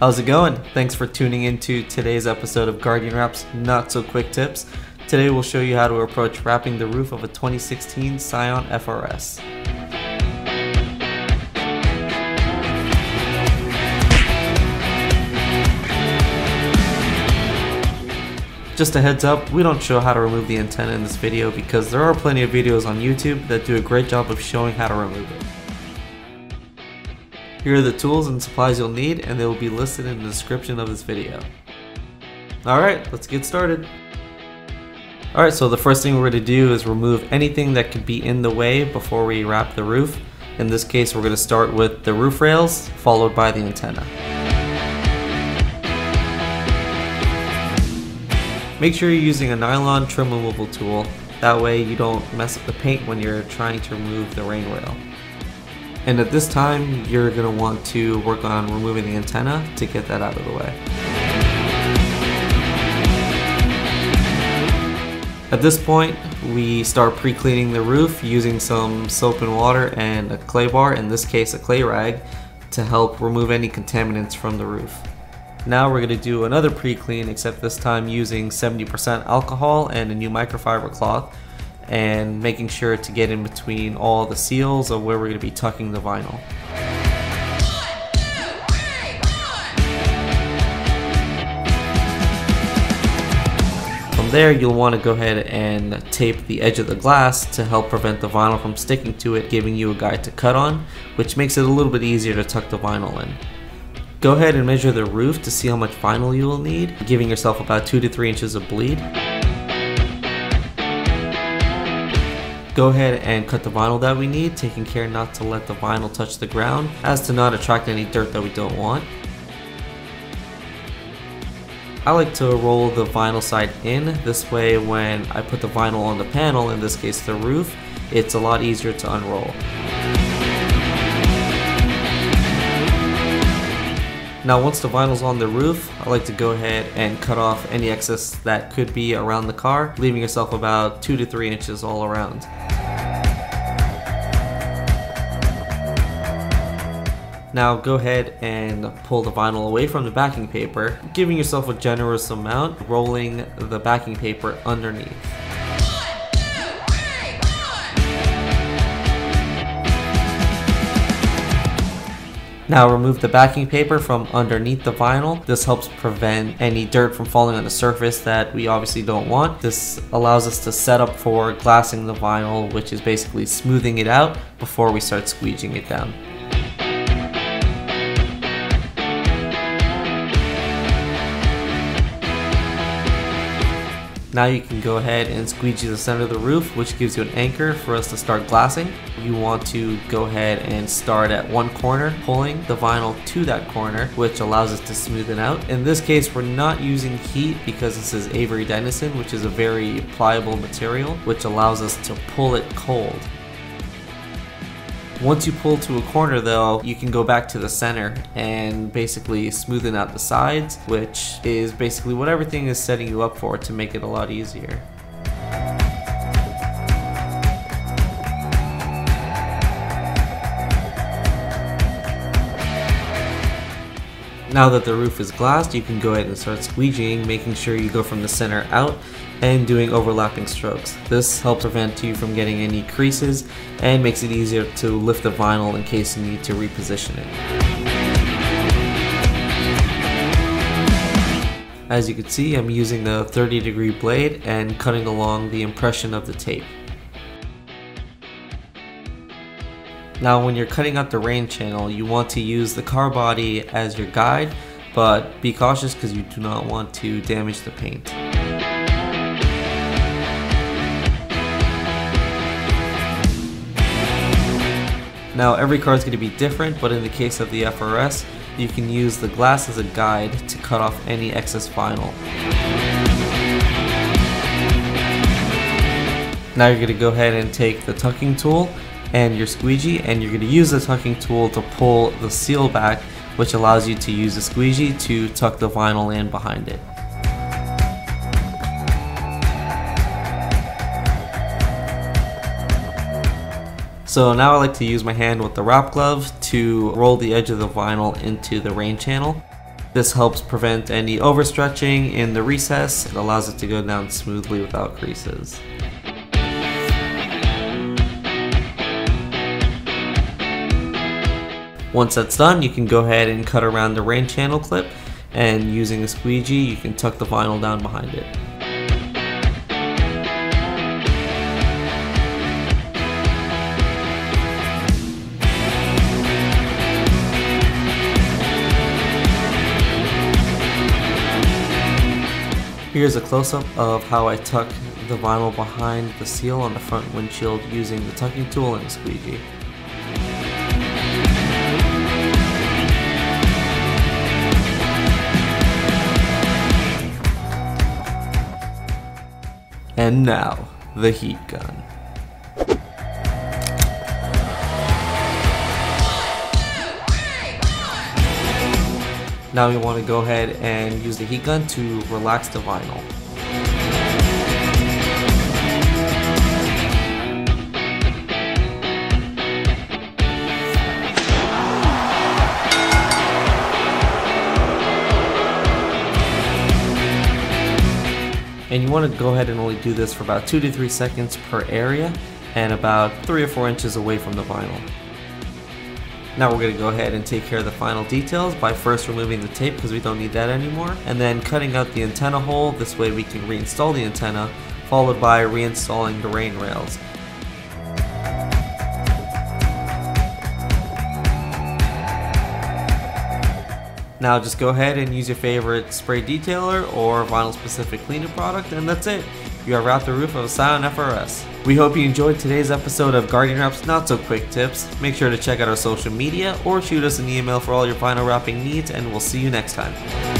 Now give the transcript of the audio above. How's it going? Thanks for tuning in to today's episode of Guardian Wraps Not So Quick Tips. Today we'll show you how to approach wrapping the roof of a 2016 Scion FRS. Just a heads up, we don't show how to remove the antenna in this video because there are plenty of videos on YouTube that do a great job of showing how to remove it. Here are the tools and supplies you'll need, and they will be listed in the description of this video. Alright, let's get started. Alright, so the first thing we're going to do is remove anything that could be in the way before we wrap the roof. In this case, we're going to start with the roof rails, followed by the antenna. Make sure you're using a nylon trim removal tool, that way you don't mess up the paint when you're trying to remove the rain rail. And at this time, you're going to want to work on removing the antenna to get that out of the way. At this point, we start pre-cleaning the roof using some soap and water and a clay bar, in this case a clay rag, to help remove any contaminants from the roof. Now we're going to do another pre-clean, except this time using 70% alcohol and a new microfiber cloth, and making sure to get in between all the seals of where we're going to be tucking the vinyl. One, two, three, four. From there, you'll want to go ahead and tape the edge of the glass to help prevent the vinyl from sticking to it, giving you a guide to cut on, which makes it a little bit easier to tuck the vinyl in. Go ahead and measure the roof to see how much vinyl you will need, giving yourself about 2 to 3 inches of bleed. Go ahead and cut the vinyl that we need, taking care not to let the vinyl touch the ground, as to not attract any dirt that we don't want. I like to roll the vinyl side in, this way when I put the vinyl on the panel, in this case the roof, it's a lot easier to unroll. Now once the vinyl's on the roof, I like to go ahead and cut off any excess that could be around the car, leaving yourself about 2 to 3 inches all around. Now go ahead and pull the vinyl away from the backing paper, giving yourself a generous amount, rolling the backing paper underneath. Now remove the backing paper from underneath the vinyl. This helps prevent any dirt from falling on the surface that we obviously don't want. This allows us to set up for glassing the vinyl, which is basically smoothing it out before we start squeegeeing it down. Now you can go ahead and squeegee the center of the roof, which gives you an anchor for us to start glassing. You want to go ahead and start at one corner, pulling the vinyl to that corner, which allows us to smooth it out. In this case, we're not using heat because this is Avery Dennison, which is a very pliable material, which allows us to pull it cold. Once you pull to a corner though, you can go back to the center and basically smoothen out the sides, which is basically what everything is setting you up for to make it a lot easier. Now that the roof is glassed, you can go ahead and start squeegeeing, making sure you go from the center out and doing overlapping strokes. This helps prevent you from getting any creases and makes it easier to lift the vinyl in case you need to reposition it. As you can see, I'm using the 30-degree blade and cutting along the impression of the tape. Now when you're cutting out the rain channel, you want to use the car body as your guide, but be cautious because you do not want to damage the paint. Now every car is going to be different, but in the case of the FRS, you can use the glass as a guide to cut off any excess vinyl. Now you're going to go ahead and take the tucking tool and your squeegee, and you're going to use the tucking tool to pull the seal back, which allows you to use the squeegee to tuck the vinyl in behind it. So now I like to use my hand with the wrap glove to roll the edge of the vinyl into the rain channel. This helps prevent any overstretching in the recess. It allows it to go down smoothly without creases. Once that's done, you can go ahead and cut around the rain channel clip, and using a squeegee, you can tuck the vinyl down behind it. Here's a close-up of how I tuck the vinyl behind the seal on the front windshield using the tucking tool and a squeegee. And now, the heat gun. Now we want to go ahead and use the heat gun to relax the vinyl. And you want to go ahead and only do this for about 2 to 3 seconds per area and about 3 or 4 inches away from the vinyl. Now we're going to go ahead and take care of the final details by first removing the tape because we don't need that anymore, and then cutting out the antenna hole. This way we can reinstall the antenna, followed by reinstalling the rain rails. Now just go ahead and use your favorite spray detailer or vinyl specific cleaning product, and that's it. You have wrapped the roof of a Scion FRS. We hope you enjoyed today's episode of Guardian Wraps Not So Quick Tips. Make sure to check out our social media or shoot us an email for all your vinyl wrapping needs, and we'll see you next time.